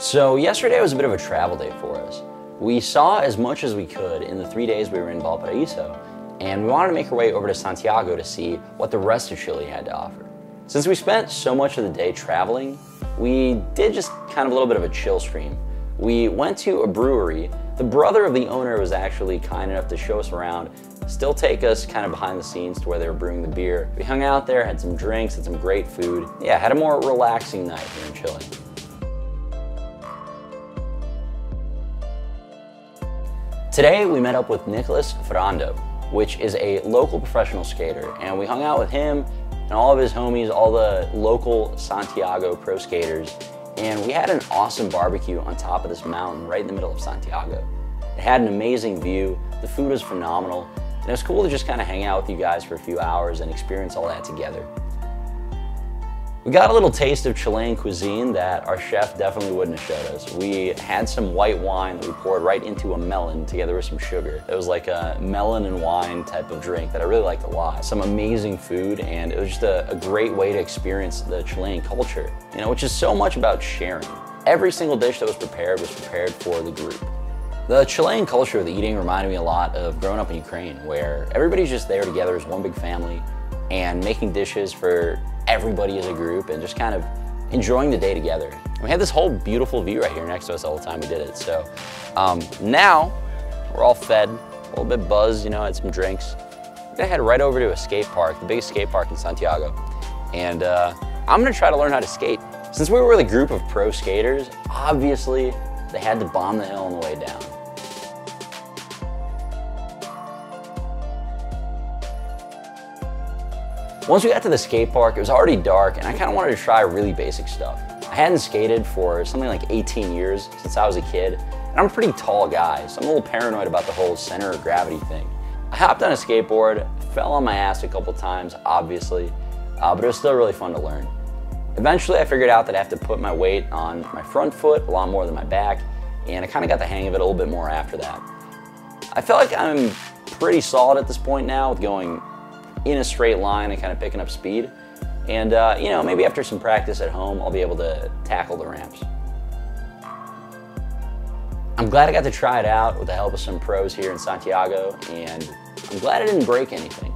So yesterday was a bit of a travel day for us. We saw as much as we could in the 3 days we were in Valparaiso, and we wanted to make our way over to Santiago to see what the rest of Chile had to offer. Since we spent so much of the day traveling, we did just kind of a little bit of a chill stream. We went to a brewery. The brother of the owner was actually kind enough to show us around, still take us kind of behind the scenes to where they were brewing the beer. We hung out there, had some drinks, had some great food. Yeah, had a more relaxing night here in Chile. Today, we met up with Nicolas Ferrando, which is a local professional skater, and we hung out with him and all of his homies, all the local Santiago pro skaters, and we had an awesome barbecue on top of this mountain right in the middle of Santiago. It had an amazing view, the food was phenomenal, and it was cool to just kind of hang out with you guys for a few hours and experience all that together. We got a little taste of Chilean cuisine that our chef definitely wouldn't have showed us. We had some white wine that we poured right into a melon together with some sugar. It was like a melon and wine type of drink that I really liked a lot. Some amazing food, and it was just a great way to experience the Chilean culture, you know, which is so much about sharing. Every single dish that was prepared for the group. The Chilean culture of the eating reminded me a lot of growing up in Ukraine, where everybody's just there together as one big family and making dishes for everybody as a group and just kind of enjoying the day together. And we had this whole beautiful view right here next to us all the time we did it. So now we're all fed, a little bit buzzed, you know, had some drinks. I head right over to a skate park, the biggest skate park in Santiago. And I'm gonna try to learn how to skate. Since we were with a group of pro skaters, obviously they had to bomb the hill on the way down. Once we got to the skate park, it was already dark and I kind of wanted to try really basic stuff. I hadn't skated for something like 18 years since I was a kid, and I'm a pretty tall guy, so I'm a little paranoid about the whole center of gravity thing. I hopped on a skateboard, fell on my ass a couple times, obviously, but it was still really fun to learn. Eventually I figured out that I have to put my weight on my front foot a lot more than my back, and I kind of got the hang of it a little bit more after that. I feel like I'm pretty solid at this point now with going in a straight line and kind of picking up speed. And you know, maybe after some practice at home, I'll be able to tackle the ramps. I'm glad I got to try it out with the help of some pros here in Santiago, and I'm glad I didn't break anything.